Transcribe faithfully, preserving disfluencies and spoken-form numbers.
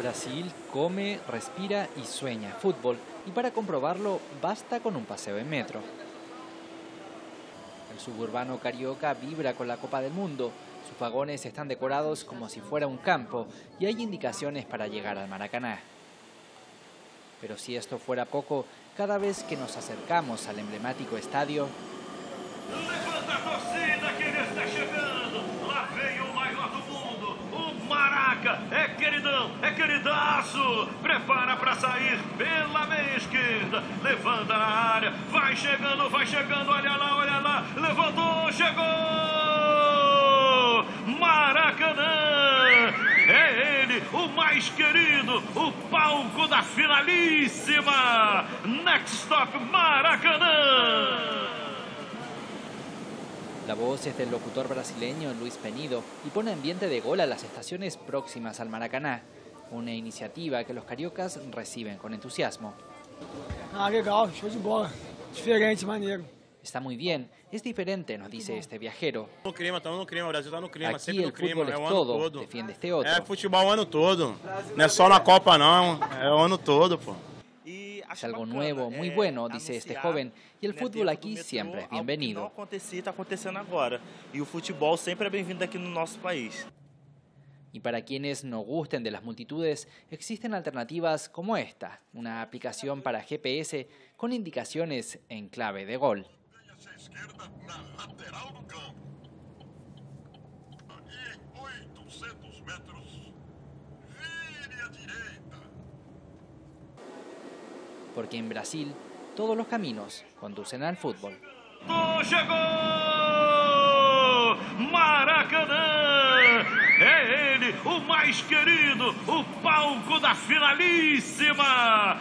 Brasil come, respira y sueña fútbol, y para comprobarlo basta con un paseo en metro. El suburbano carioca vibra con la Copa del Mundo. Sus vagones están decorados como si fuera un campo y hay indicaciones para llegar al Maracaná. Pero si esto fuera poco, cada vez que nos acercamos al emblemático estadio... Prepara para sair pela meia esquerda, levanta na área, vai chegando, vai chegando, olha lá, olha lá, levantou, chegou! Maracanã! É ele, o mais querido, o palco da finalíssima! Next Stop Maracanã! La voz es del locutor brasileño Luiz Penido y pone ambiente de gol a las estaciones próximas al Maracaná. Una iniciativa que los cariocas reciben con entusiasmo. Ah, legal, show de bola. Diferente, maneiro. Está muy bien, es diferente, nos dice este viajero. Aquí el fútbol es todo, defiende este otro. Es fútbol el año todo, no es solo la Copa, no, es el año todo, po. Es algo nuevo, muy bueno, dice este joven, y el fútbol aquí siempre es bienvenido. Y el fútbol siempre es bienvenido aquí en nuestro país. Y para quienes no gusten de las multitudes, existen alternativas como esta, una aplicación para G P S con indicaciones en clave de gol. Porque en Brasil, todos los caminos conducen al fútbol. É ele, o mais querido, o palco da finalíssima!